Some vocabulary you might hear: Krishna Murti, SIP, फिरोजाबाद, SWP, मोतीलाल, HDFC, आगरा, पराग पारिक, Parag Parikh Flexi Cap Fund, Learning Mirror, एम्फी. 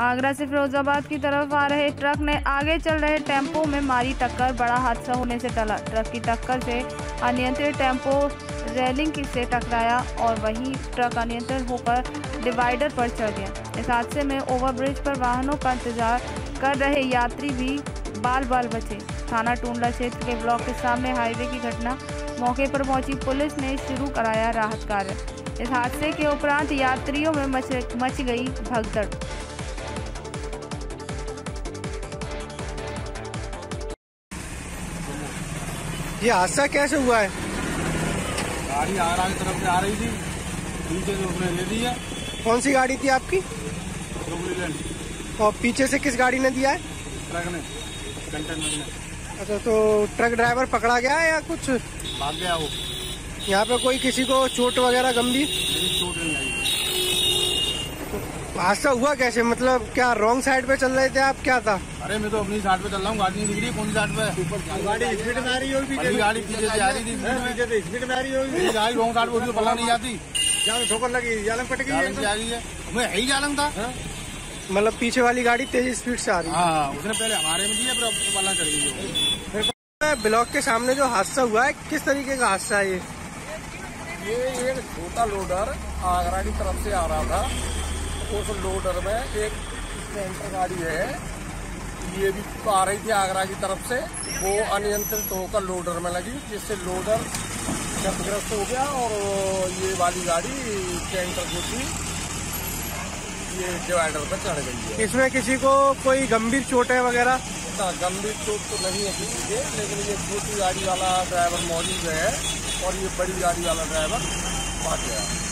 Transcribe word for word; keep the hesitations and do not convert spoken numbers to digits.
आगरा से फिरोजाबाद की तरफ आ रहे ट्रक ने आगे चल रहे टेम्पो में मारी टक्कर। बड़ा हादसा होने से टला। ट्रक की टक्कर से अनियंत्रित टेम्पो रेलिंग से टकराया और वहीं ट्रक अनियंत्रित होकर डिवाइडर पर चढ़ गया। इस हादसे में ओवरब्रिज पर वाहनों का इंतजार कर रहे यात्री भी बाल बाल बचे। थाना टूंडला क्षेत्र के ब्लॉक के सामने हाईवे की घटना। मौके पर पहुंची पुलिस ने शुरू कराया राहत कार्य। इस हादसे के उपरांत यात्रियों में मच मच गई भगदड़। ये हादसा कैसे हुआ है? गाड़ी आगरा की तरफ से आ रही थी, पीछे से उसने ले लिया। कौन सी गाड़ी थी आपकी? और पीछे से किस गाड़ी ने दिया है? ट्रक ने, कंटेनर ने। अच्छा, तो ट्रक ड्राइवर पकड़ा गया है या कुछ? भाग गया वो। यहाँ पे कोई किसी को चोट वगैरह गंभीर? चोट नहीं आई। हादसा हुआ कैसे? मतलब क्या रॉन्ग साइड पे चल रहे थे आप? क्या था? अरे मैं तो अपनी साइड पे चल रहा हूँ, गाड़ी नहीं दिख रही। कौन सी साइड पे? गाड़ी स्पीड में आ रही होगी, गाड़ी पीछे से आ रही थी, पीछे से स्पीड में आ रही होगी। गाड़ी रॉन्ग साइड पे, उसको पता नहीं जाती। ठोकर लगी, जालम कट गई, आ रही है। मैं यही जालम था, मतलब पीछे वाली गाड़ी तेज स्पीड से आ रही है, उसने पहले हमारे में दिया, फिर पलट चढ़ गई। ब्लॉक के सामने जो हादसा हुआ है, किस तरीके का हादसा है ये? ये एक छोटा लोडर आगरा की तरफ से आ रहा था। उस लोडर में एक स्टैंडर गाड़ी है, ये भी आ रही थी आगरा की तरफ से, वो अनियंत्रित होकर लोडर में लगी, जिससे लोडर क्षतिग्रस्त हो गया और ये वाली गाड़ी टैंकर जो थी ये डिवाइडर पर चढ़ गई है। इसमें किसी को कोई गंभीर चोटें वगैरह? गंभीर चोट तो नहीं है किसी के, लेकिन ये छोटी गाड़ी वाला ड्राइवर मौजूद है और ये बड़ी गाड़ी वाला ड्राइवर भाग गया।